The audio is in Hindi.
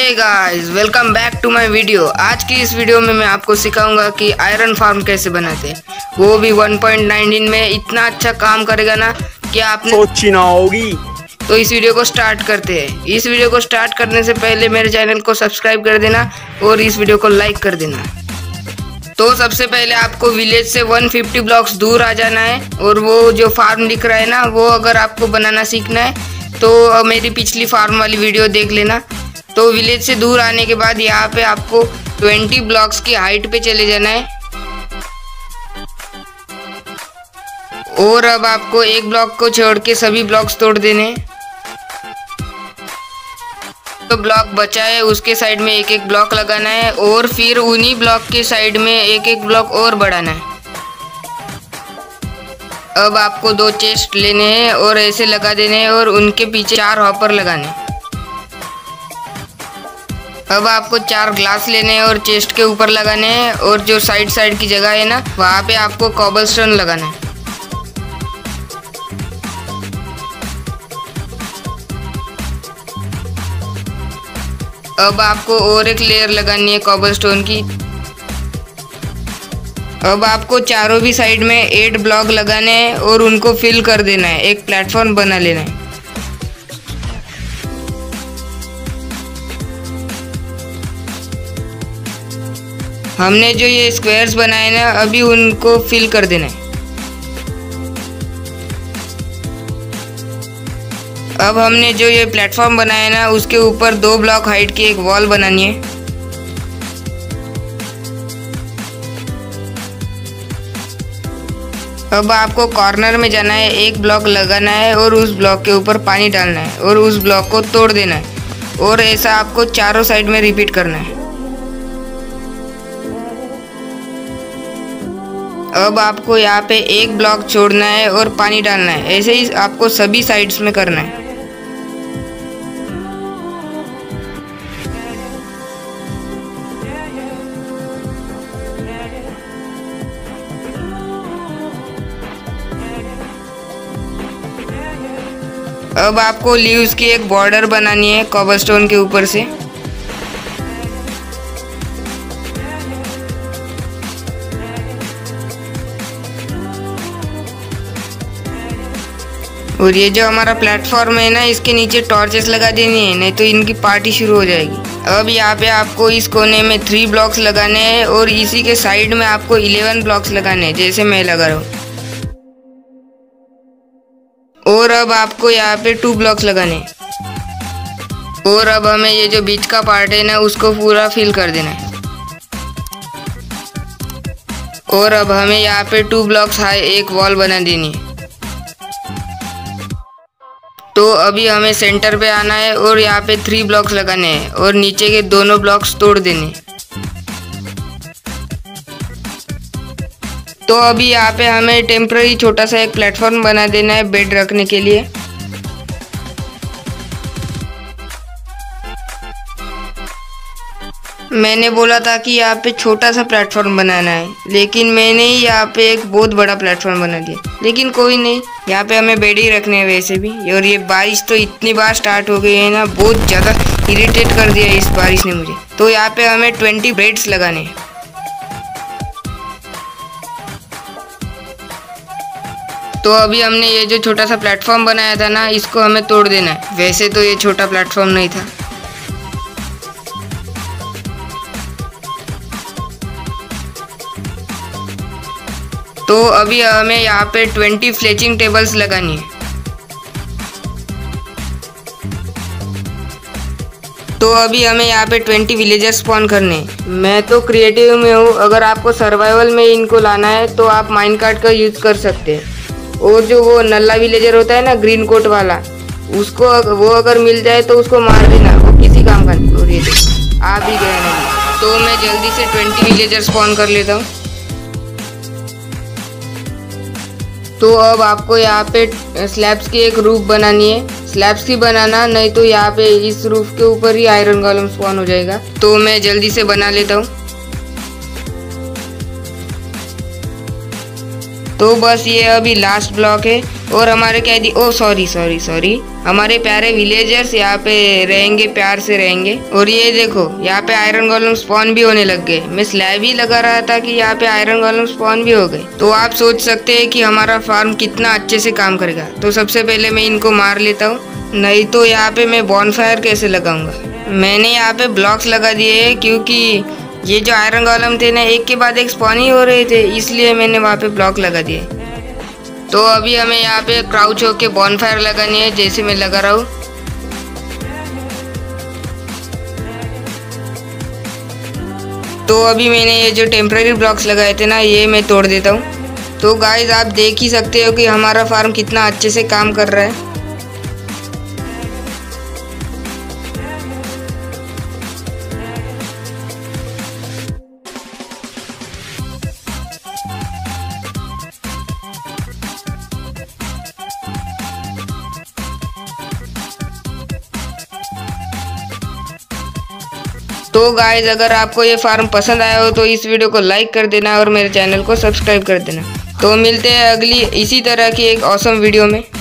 Hey guys, welcome back to my video. आज की इस वीडियो में मैं आपको सिखाऊंगा कि आयरन फार्म कैसे बनाते हैं, वो भी 1.19 में। इतना अच्छा काम करेगा ना कि आपने सोची ना होगी। तो इस वीडियो को स्टार्ट करते हैं। इस वीडियो को स्टार्ट करने से पहले मेरे चैनल को सब्सक्राइब कर देना और इस वीडियो को लाइक कर देना। तो सबसे पहले आपको विलेज से 150 ब्लॉक्स दूर आ जाना है और वो जो फार्म दिख रहा है ना, वो अगर आपको बनाना सीखना है तो मेरी पिछली फार्म वाली वीडियो देख लेना। तो विलेज से दूर आने के बाद यहाँ पे आपको 20 ब्लॉक्स की हाइट पे चले जाना है और अब आपको एक ब्लॉक को छोड़ के सभी ब्लॉक्स तोड़ देने। तो ब्लॉक बचा है उसके साइड में एक एक ब्लॉक लगाना है और फिर उन्हीं ब्लॉक के साइड में एक एक ब्लॉक और बढ़ाना है। अब आपको 2 चेस्ट लेने हैं और ऐसे लगा देने हैं और उनके पीछे 4 हॉपर लगाने हैं। अब आपको 4 ग्लास लेने हैं और चेस्ट के ऊपर लगाने हैं और जो साइड की जगह है ना, वहाँ पे आपको कॉबलस्टोन लगाना है। अब आपको और एक लेयर लगानी है कॉबलस्टोन की। अब आपको चारों भी साइड में 8 ब्लॉक लगाने हैं और उनको फिल कर देना है। एक प्लेटफॉर्म बना लेना है। हमने जो ये स्क्वायर्स बनाए ना, अभी उनको फिल कर देना है। अब हमने जो ये प्लेटफॉर्म बनाया ना, उसके ऊपर 2 ब्लॉक हाइट की एक वॉल बनानी है। अब आपको कॉर्नर में जाना है, एक ब्लॉक लगाना है और उस ब्लॉक के ऊपर पानी डालना है और उस ब्लॉक को तोड़ देना है और ऐसा आपको चारों साइड में रिपीट करना है। अब आपको यहाँ पे एक ब्लॉक छोड़ना है और पानी डालना है। ऐसे ही आपको सभी साइड्स में करना है। अब आपको लीव्स की एक बॉर्डर बनानी है कॉबलस्टोन के ऊपर से। और ये जो हमारा प्लेटफॉर्म है ना, इसके नीचे टॉर्चेस लगा देनी है, नहीं तो इनकी पार्टी शुरू हो जाएगी। अब यहाँ पे आपको इस कोने में 3 ब्लॉक्स लगाने हैं और इसी के साइड में आपको 11 ब्लॉक्स लगाने हैं, जैसे मैं लगा रहा हूँ। और अब आपको यहाँ पे 2 ब्लॉक्स लगाने हैं और अब हमें ये जो बीच का पार्ट है ना, उसको पूरा फिल कर देना है। और अब हमें यहाँ पे 2 ब्लॉक्स हाई एक वॉल बना देनी है। तो अभी हमें सेंटर पे आना है और यहाँ पे 3 ब्लॉक्स लगाने हैं और नीचे के दोनों ब्लॉक्स तोड़ देने। तो अभी यहाँ पे हमें टेम्पररी छोटा सा एक प्लेटफॉर्म बना देना है बेड रखने के लिए। मैंने बोला था कि यहाँ पे छोटा सा प्लेटफॉर्म बनाना है, लेकिन मैंने ही यहाँ पे एक बहुत बड़ा प्लेटफॉर्म बना दिया। लेकिन कोई नहीं, यहाँ पे हमें बेड ही रखने हैं वैसे भी। और ये बारिश तो इतनी बार स्टार्ट हो गई है ना, बहुत ज़्यादा इरिटेट कर दिया इस बारिश ने मुझे। तो यहाँ पे हमें 20 बेड्स लगाने हैं। तो अभी हमने ये जो छोटा सा प्लेटफॉर्म बनाया था ना, इसको हमें तोड़ देना है। वैसे तो ये छोटा प्लेटफॉर्म नहीं था। तो अभी हमें यहाँ पे 20 फ्लेचिंग टेबल्स लगानी है। तो अभी हमें यहाँ पे 20 विलेजर्स स्पॉन करने हैं। मैं तो क्रिएटिव में हूँ, अगर आपको सर्वाइवल में इनको लाना है तो आप माइनकार्ट का यूज़ कर सकते हैं। और जो वो नल्ला विलेजर होता है ना, ग्रीन कोट वाला, उसको वो अगर मिल जाए तो उसको मार देना, वो किसी काम का नहीं। और ये आप ही गए नहीं। तो मैं जल्दी से 20 विलेजर स्पॉन कर लेता हूँ। तो अब आपको यहाँ पे स्लैब्स की एक रूफ बनानी है। स्लैब्स की बनाना, नहीं तो यहाँ पे इस रूफ के ऊपर ही आयरन कॉलम स्पॉन हो जाएगा। तो मैं जल्दी से बना लेता हूँ। तो बस ये अभी लास्ट ब्लॉक है और हमारे क्या दी ओ सॉरी हमारे प्यारे विलेजर्स यहाँ पे रहेंगे, प्यार से रहेंगे। और ये देखो यहाँ पे आयरन गोलम स्पॉन भी होने लग गए। मैं स्लैब ही लगा रहा था कि यहाँ पे आयरन गोलम स्पॉन भी हो गए। तो आप सोच सकते हैं कि हमारा फार्म कितना अच्छे से काम करेगा। तो सबसे पहले मैं इनको मार लेता हूँ, नहीं तो यहाँ पे मैं बॉनफायर कैसे लगाऊंगा। मैंने यहाँ पे ब्लॉक्स लगा दिए है क्योंकि ये जो आयरन गोलम थे ना एक के बाद एक स्पॉन ही हो रहे थे, इसलिए मैंने वहाँ पे ब्लॉक लगा दिए। तो अभी हमें यहाँ पे क्राउच होके बॉनफायर लगानी है, जैसे मैं लगा रहा हूँ। तो अभी मैंने ये जो टेम्पररी ब्लॉक्स लगाए थे ना ये मैं तोड़ देता हूँ। तो गाइज आप देख ही सकते हो कि हमारा फार्म कितना अच्छे से काम कर रहा है। तो गाइज अगर आपको ये फार्म पसंद आया हो तो इस वीडियो को लाइक कर देना और मेरे चैनल को सब्सक्राइब कर देना। तो मिलते हैं अगली इसी तरह की एक ऑसम वीडियो में।